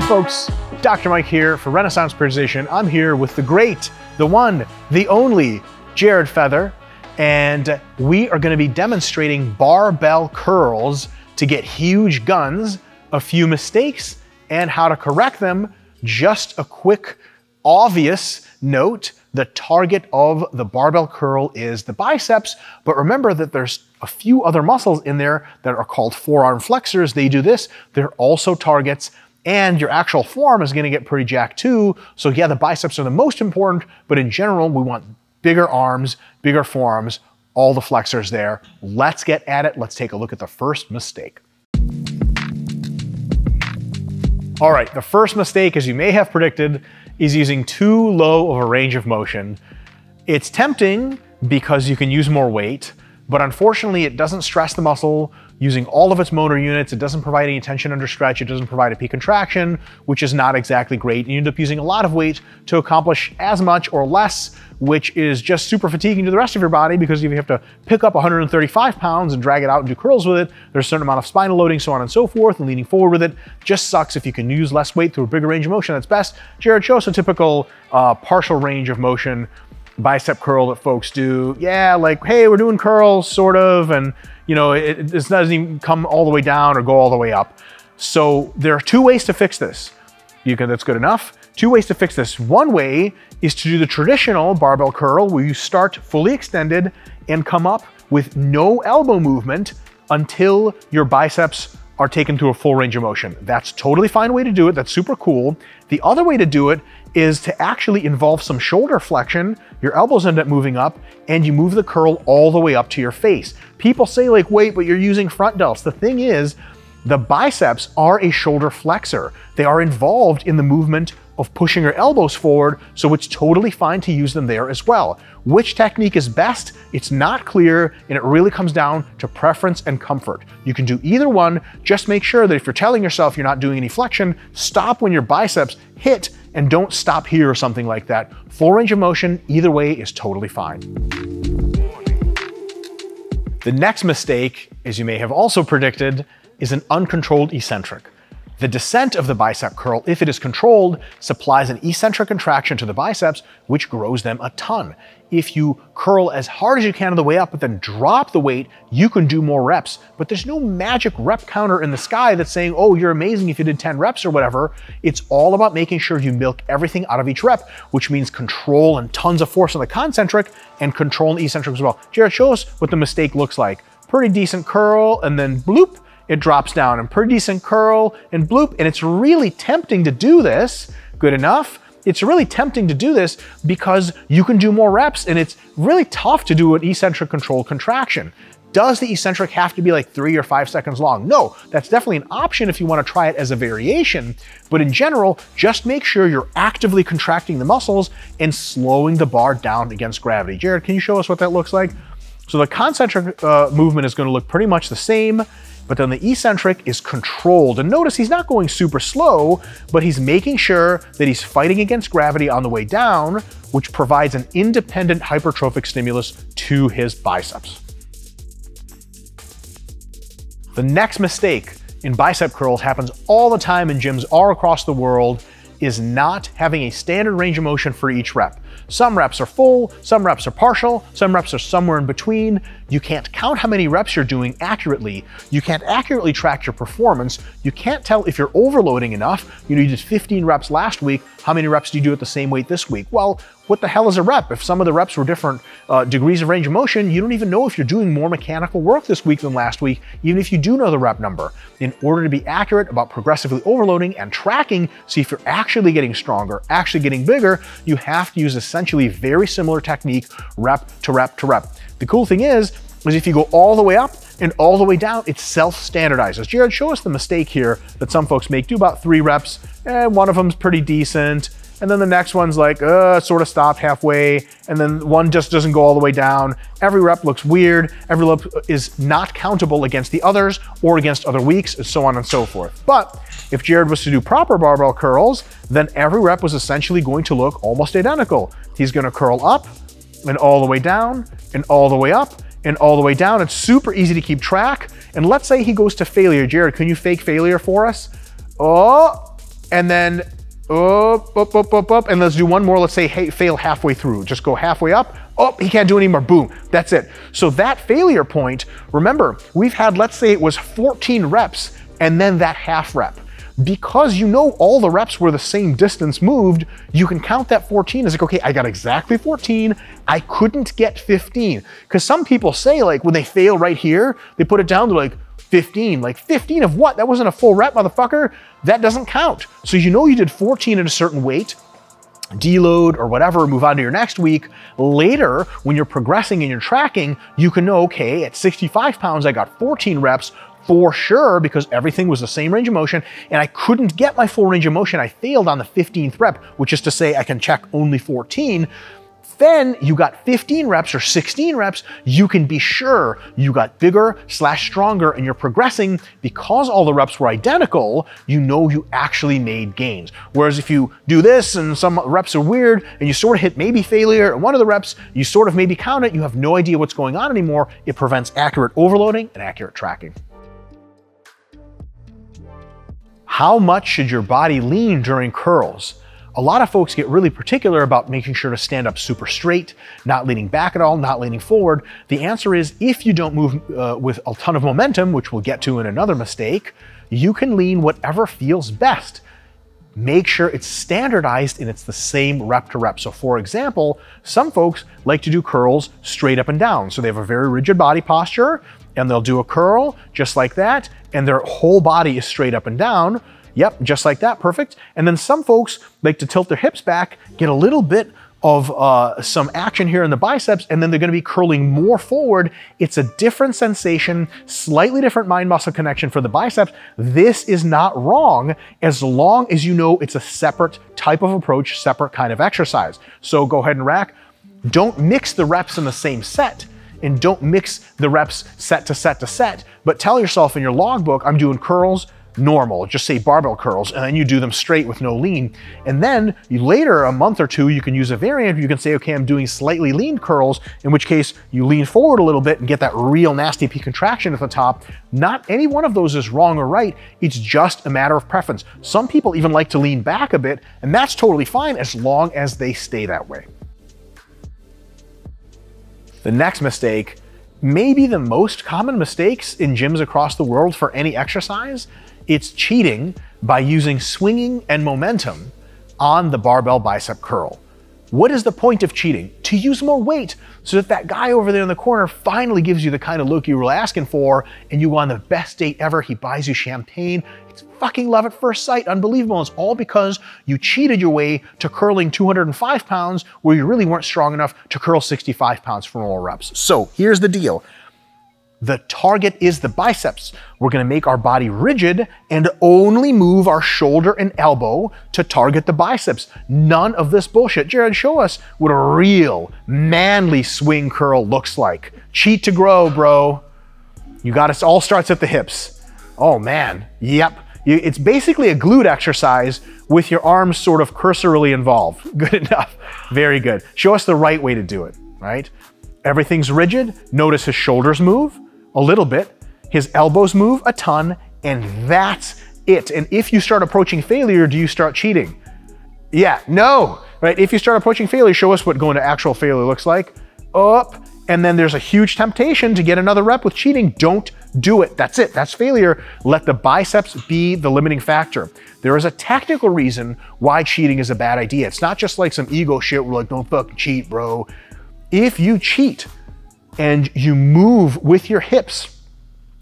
Hey folks, Dr. Mike here for Renaissance Periodization. I'm here with the great, the one, the only Jared Feather, and we are gonna be demonstrating barbell curls to get huge guns, a few mistakes, and how to correct them. Just a quick, obvious note, the target of the barbell curl is the biceps, but remember that there's a few other muscles in there that are called forearm flexors. They do this, they're also targets, and your actual form is gonna get pretty jacked too. So yeah, the biceps are the most important, but in general, we want bigger arms, bigger forearms, all the flexors there. Let's get at it. Let's take a look at the first mistake. All right, the first mistake, as you may have predicted, is using too low of a range of motion. It's tempting because you can use more weight, but unfortunately it doesn't stress the muscle using all of its motor units. It doesn't provide any tension under stretch. It doesn't provide a peak contraction, which is not exactly great. You end up using a lot of weight to accomplish as much or less, which is just super fatiguing to the rest of your body, because if you have to pick up 135 pounds and drag it out and do curls with it, there's a certain amount of spinal loading, so on and so forth, and leaning forward with it just sucks. If you can use less weight through a bigger range of motion, that's best. Jared, show us a typical partial range of motion bicep curl that folks do. Yeah, like, hey, we're doing curls, sort of, and you know, it doesn't even come all the way down or go all the way up. So there are two ways to fix this. That's good enough. Two ways to fix this. One way is to do the traditional barbell curl, where you start fully extended and come up with no elbow movement until your biceps are taken through a full range of motion. That's a totally fine way to do it. That's super cool. The other way to do it is to actually involve some shoulder flexion. Your elbows end up moving up and you move the curl all the way up to your face. People say, like, wait, but you're using front delts. The thing is, the biceps are a shoulder flexor. They are involved in the movement of pushing your elbows forward, so it's totally fine to use them there as well. Which technique is best? It's not clear, and it really comes down to preference and comfort. You can do either one. Just make sure that if you're telling yourself you're not doing any flexion, stop when your biceps hit and don't stop here or something like that. Full range of motion, either way, is totally fine. The next mistake, as you may have also predicted, is an uncontrolled eccentric. The descent of the bicep curl, if it is controlled, supplies an eccentric contraction to the biceps, which grows them a ton. If you curl as hard as you can on the way up, but then drop the weight, you can do more reps. But there's no magic rep counter in the sky that's saying, oh, you're amazing if you did 10 reps or whatever. It's all about making sure you milk everything out of each rep, which means control and tons of force on the concentric and control on the eccentric as well. Jared, show us what the mistake looks like. Pretty decent curl, and then bloop, it drops down, and pretty decent curl and bloop. And it's really tempting to do this. Good enough. It's really tempting to do this because you can do more reps, and it's really tough to do an eccentric controlled contraction. Does the eccentric have to be like 3 or 5 seconds long? No, that's definitely an option if you want to try it as a variation, but in general, just make sure you're actively contracting the muscles and slowing the bar down against gravity. Jared, can you show us what that looks like? So the concentric movement is going to look pretty much the same, but then the eccentric is controlled. And notice he's not going super slow, but he's making sure that he's fighting against gravity on the way down, which provides an independent hypertrophic stimulus to his biceps. The next mistake in bicep curls happens all the time in gyms all across the world, is not having a standard range of motion for each rep. Some reps are full, some reps are partial, some reps are somewhere in between. You can't count how many reps you're doing accurately. You can't accurately track your performance. You can't tell if you're overloading enough. You know, you did 15 reps last week. How many reps do you do at the same weight this week? Well, what the hell is a rep? If some of the reps were different degrees of range of motion, you don't even know if you're doing more mechanical work this week than last week, even if you do know the rep number. In order to be accurate about progressively overloading and tracking, see if you're actually getting stronger, actually getting bigger, you have to use essentially very similar technique, rep to rep to rep. The cool thing is if you go all the way up and all the way down, it self-standardizes. Jared, show us the mistake here that some folks make. Do about 3 reps, and one of them's pretty decent, and then the next one's like, sort of stopped halfway, and then one just doesn't go all the way down. Every rep looks weird. Every rep is not countable against the others or against other weeks, and so on and so forth. But if Jared was to do proper barbell curls, then every rep was essentially going to look almost identical. He's gonna curl up and all the way down and all the way up and all the way down. It's super easy to keep track. And let's say he goes to failure. Jared, can you fake failure for us? Oh, and then up, up, up, up, up, and let's do one more. Let's say, hey, fail halfway through. Just go halfway up. Oh, he can't do anymore. Boom. That's it. So that failure point, remember, we've had, let's say it was 14 reps and then that half rep. Because you know all the reps were the same distance moved, you can count that 14 as like, okay, I got exactly 14. I couldn't get 15. Because some people say, like, when they fail right here, they put it down to like 15. Like 15 of what? That wasn't a full rep, motherfucker. That doesn't count. So you know you did 14 at a certain weight, deload or whatever, move on to your next week. Later, when you're progressing and you're tracking, you can know, okay, at 65 pounds, I got 14 reps, for sure, because everything was the same range of motion and I couldn't get my full range of motion. I failed on the 15th rep, which is to say I can check only 14. Then you got 15 reps or 16 reps. You can be sure you got bigger / stronger and you're progressing because all the reps were identical. You know, you actually made gains. Whereas if you do this and some reps are weird and you sort of hit maybe failure and one of the reps, you sort of maybe count it. You have no idea what's going on anymore. It prevents accurate overloading and accurate tracking. How much should your body lean during curls? A lot of folks get really particular about making sure to stand up super straight, not leaning back at all, not leaning forward. The answer is if you don't move with a ton of momentum, which we'll get to in another mistake, you can lean whatever feels best. Make sure it's standardized and it's the same rep to rep. So for example, some folks like to do curls straight up and down. So they have a very rigid body posture and they'll do a curl just like that, and their whole body is straight up and down. Yep, just like that, perfect. And then some folks like to tilt their hips back, get a little bit of some action here in the biceps, and then they're gonna be curling more forward. It's a different sensation, slightly different mind-muscle connection for the biceps. This is not wrong as long as you know it's a separate type of approach, separate kind of exercise. So go ahead and rack. Don't mix the reps in the same set. And don't mix the reps set to set to set, but tell yourself in your logbook, I'm doing curls normal, just say barbell curls, and then you do them straight with no lean. And then you, later, a month or two, you can use a variant. You can say, okay, I'm doing slightly leaned curls, in which case you lean forward a little bit and get that real nasty peak contraction at the top. Not any one of those is wrong or right. It's just a matter of preference. Some people even like to lean back a bit, and that's totally fine as long as they stay that way. The next mistake, maybe the most common mistakes in gyms across the world for any exercise, it's cheating by using swinging and momentum on the barbell bicep curl. What is the point of cheating? To use more weight so that that guy over there in the corner finally gives you the kind of look you were asking for and you go on the best date ever, he buys you champagne. It's fucking love at first sight, unbelievable. It's all because you cheated your way to curling 205 pounds where you really weren't strong enough to curl 65 pounds for normal reps. So here's the deal. The target is the biceps. We're gonna make our body rigid and only move our shoulder and elbow to target the biceps. None of this bullshit. Jared, show us what a real manly swing curl looks like. Cheat to grow, bro. You got us, all starts at the hips. Oh man, yep. It's basically a glute exercise with your arms sort of cursorily involved. Good enough, very good. Show us the right way to do it, right? Everything's rigid, notice his shoulders move a little bit, his elbows move a ton, and that's it. And if you start approaching failure, do you start cheating? Yeah, no, right? If you start approaching failure, show us what going to actual failure looks like. Up, and then there's a huge temptation to get another rep with cheating. Don't do it, that's it, that's failure. Let the biceps be the limiting factor. There is a technical reason why cheating is a bad idea. It's not just like some ego shit, we're like, don't fucking cheat, bro. If you cheat and you move with your hips,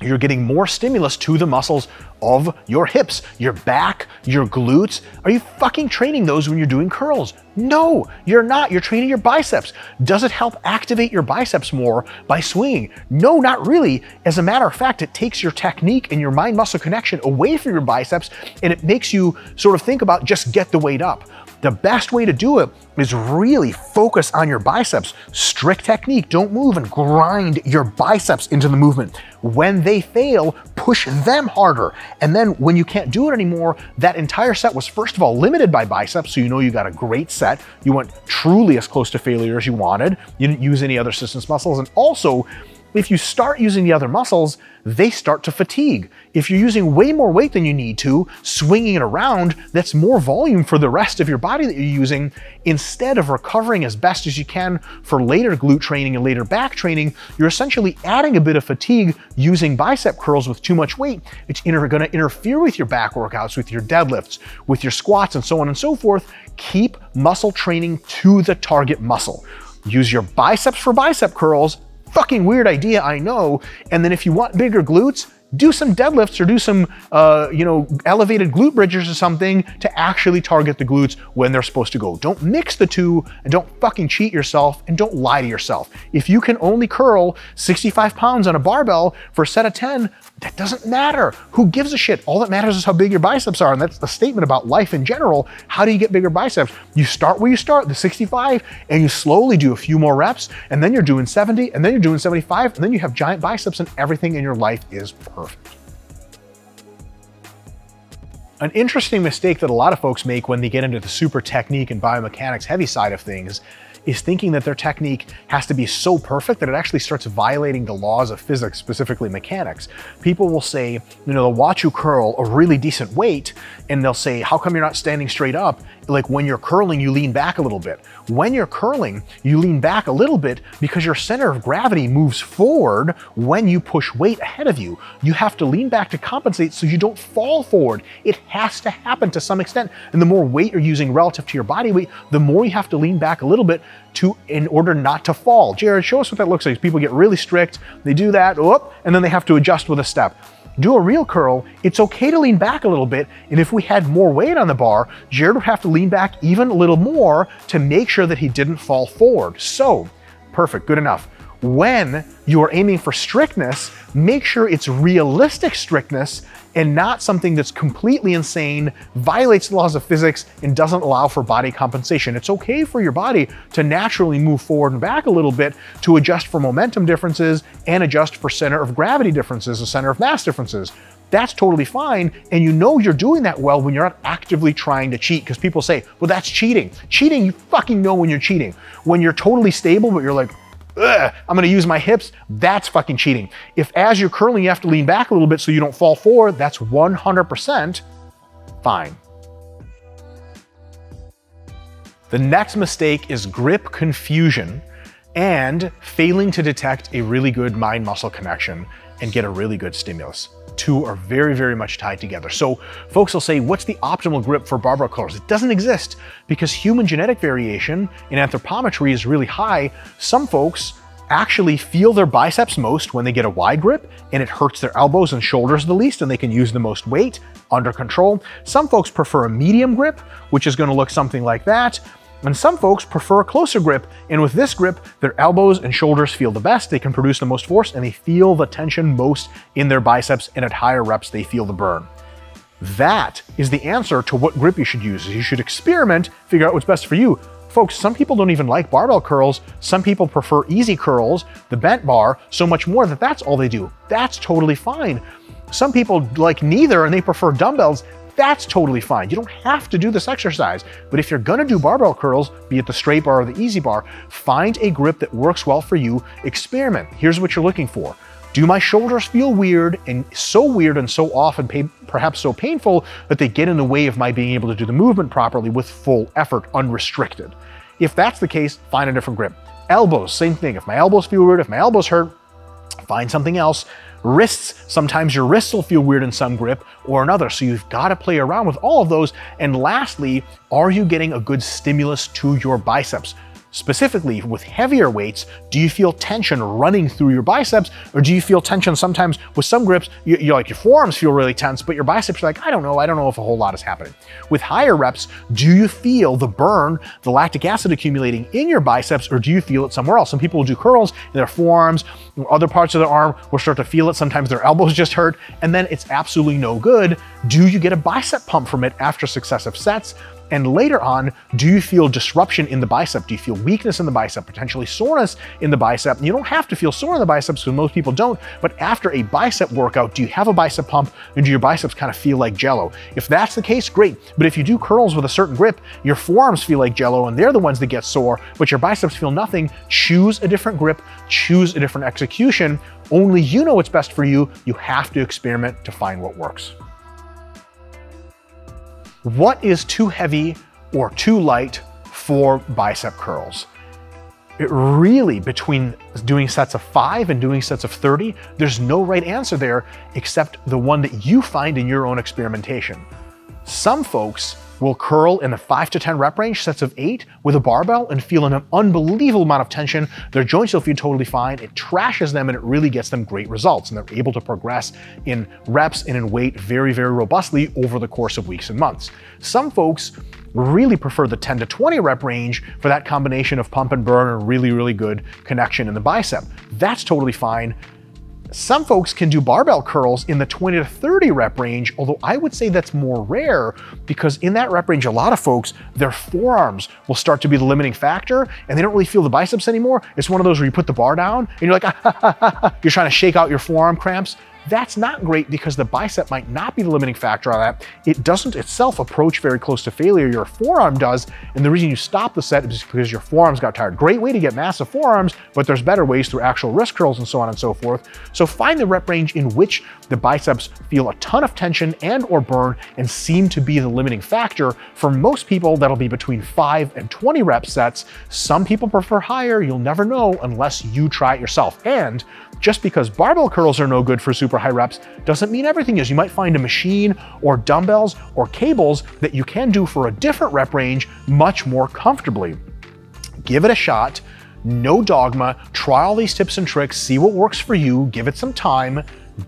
you're getting more stimulus to the muscles of your hips, your back, your glutes. Are you fucking training those when you're doing curls? No, you're not. You're training your biceps. Does it help activate your biceps more by swinging? No, not really. As a matter of fact, it takes your technique and your mind-muscle connection away from your biceps, and it makes you sort of think about just get the weight up. The best way to do it is really focus on your biceps. Strict technique, don't move, and grind your biceps into the movement. When they fail, push them harder. And then when you can't do it anymore, that entire set was first of all limited by biceps, so you know you got a great set. You went truly as close to failure as you wanted. You didn't use any other assistance muscles. And also, If you start using the other muscles, they start to fatigue. If you're using way more weight than you need to, swinging it around, that's more volume for the rest of your body that you're using. Instead of recovering as best as you can for later glute training and later back training, you're essentially adding a bit of fatigue using bicep curls with too much weight. It's gonna interfere with your back workouts, with your deadlifts, with your squats, and so on and so forth. Keep muscle training to the target muscle. Use your biceps for bicep curls. Fucking weird idea, I know. And then if you want bigger glutes, do some deadlifts or do some elevated glute bridges or something to actually target the glutes when they're supposed to go. Don't mix the two, and don't fucking cheat yourself, and don't lie to yourself. If you can only curl 65 pounds on a barbell for a set of 10, that doesn't matter. Who gives a shit? All that matters is how big your biceps are, and that's the statement about life in general. How do you get bigger biceps? You start where you start, the 65, and you slowly do a few more reps, and then you're doing 70, and then you're doing 75, and then you have giant biceps, and everything in your life is perfect. An interesting mistake that a lot of folks make when they get into the super technique and biomechanics heavy side of things is thinking that their technique has to be so perfect that it actually starts violating the laws of physics, specifically mechanics. People will say, they'll watch you curl a really decent weight and they'll say, how come you're not standing straight up? Like when you're curling, you lean back a little bit. When you're curling, you lean back a little bit because your center of gravity moves forward when you push weight ahead of you. You have to lean back to compensate so you don't fall forward. It has to happen to some extent. And the more weight you're using relative to your body weight, the more you have to lean back a little bit in order not to fall. Jared, show us what that looks like. People get really strict, they do that, whoop, and then they have to adjust with a step. Do a real curl, it's okay to lean back a little bit, and if we had more weight on the bar, Jared would have to lean back even a little more to make sure that he didn't fall forward. So, perfect, good enough. When you are aiming for strictness, make sure it's realistic strictness and not something that's completely insane, violates the laws of physics, and doesn't allow for body compensation. It's okay for your body to naturally move forward and back a little bit to adjust for momentum differences and adjust for center of gravity differences and center of mass differences. That's totally fine, and you know you're doing that well when you're not actively trying to cheat, because people say, well, that's cheating. Cheating, you fucking know when you're cheating. When you're totally stable, but you're like, ugh, I'm gonna use my hips, that's fucking cheating. If as you're curling, you have to lean back a little bit so you don't fall forward, that's 100% fine. The next mistake is grip confusion and failing to detect a really good mind-muscle connection and get a really good stimulus. Two are very, very much tied together. So folks will say, what's the optimal grip for barbell curls? It doesn't exist because human genetic variation in anthropometry is really high. Some folks actually feel their biceps most when they get a wide grip, and it hurts their elbows and shoulders the least, and they can use the most weight under control. Some folks prefer a medium grip, which is gonna look something like that. And some folks prefer a closer grip, and with this grip, their elbows and shoulders feel the best, they can produce the most force, and they feel the tension most in their biceps, and at higher reps, they feel the burn. That is the answer to what grip you should use. You should experiment, figure out what's best for you. Folks, some people don't even like barbell curls. Some people prefer easy curls, the bent bar, so much more that that's all they do. That's totally fine. Some people like neither, and they prefer dumbbells. That's totally fine. You don't have to do this exercise, but if you're gonna do barbell curls, be it the straight bar or the easy bar, find a grip that works well for you, experiment. Here's what you're looking for. Do my shoulders feel weird and so often perhaps so painful that they get in the way of my being able to do the movement properly with full effort, unrestricted? If that's the case, find a different grip. Elbows, same thing. If my elbows feel weird, if my elbows hurt, find something else. Wrists, sometimes your wrists will feel weird in some grip or another, so you've got to play around with all of those. And lastly, are you getting a good stimulus to your biceps? Specifically, with heavier weights, do you feel tension running through your biceps, or do you feel tension sometimes with some grips, your forearms feel really tense, but your biceps are like, I don't know if a whole lot is happening. With higher reps, do you feel the burn, the lactic acid accumulating in your biceps, or do you feel it somewhere else? Some people will do curls in their forearms, or other parts of their arm will start to feel it, sometimes their elbows just hurt, and then it's absolutely no good. Do you get a bicep pump from it after successive sets? And later on, do you feel disruption in the bicep? Do you feel weakness in the bicep, potentially soreness in the bicep? You don't have to feel sore in the biceps because most people don't, but after a bicep workout, do you have a bicep pump and do your biceps kind of feel like jello? If that's the case, great. But if you do curls with a certain grip, your forearms feel like jello and they're the ones that get sore, but your biceps feel nothing. Choose a different grip, choose a different execution. Only you know what's best for you. You have to experiment to find what works. What is too heavy or too light for bicep curls? It really, between doing sets of 5 and doing sets of 30, there's no right answer there except the one that you find in your own experimentation. Some folks will curl in the 5 to 10 rep range, sets of 8 with a barbell and feel an unbelievable amount of tension. Their joints will feel totally fine. It trashes them and it really gets them great results. And they're able to progress in reps and in weight very, very robustly over the course of weeks and months. Some folks really prefer the 10 to 20 rep range for that combination of pump and burn and really, really good connection in the bicep. That's totally fine. Some folks can do barbell curls in the 20 to 30 rep range, although I would say that's more rare because in that rep range, a lot of folks, their forearms will start to be the limiting factor and they don't really feel the biceps anymore. It's one of those where you put the bar down and you're like, ah, ha, ha, ha, ha. You're trying to shake out your forearm cramps. That's not great because the bicep might not be the limiting factor on that. It doesn't itself approach very close to failure. Your forearm does. And the reason you stop the set is because your forearms got tired. Great way to get massive forearms, but there's better ways through actual wrist curls and so on and so forth. So find the rep range in which the biceps feel a ton of tension and or burn and seem to be the limiting factor. For most people, that'll be between 5 and 20 rep sets. Some people prefer higher. You'll never know unless you try it yourself. And just because barbell curls are no good for super high reps doesn't mean everything is. You might find a machine or dumbbells or cables that you can do for a different rep range much more comfortably. Give it a shot. No dogma. Try all these tips and tricks. See what works for you. Give it some time.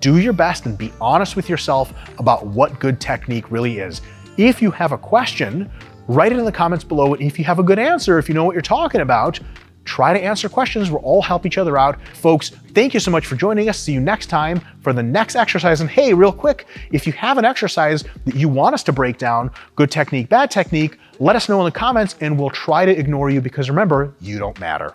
Do your best and be honest with yourself about what good technique really is. If you have a question, write it in the comments below. And if you have a good answer, if you know what you're talking about, try to answer questions. We'll all help each other out. Folks, thank you so much for joining us. See you next time for the next exercise. And hey, real quick, if you have an exercise that you want us to break down, good technique, bad technique, let us know in the comments and we'll try to ignore you because remember, you don't matter.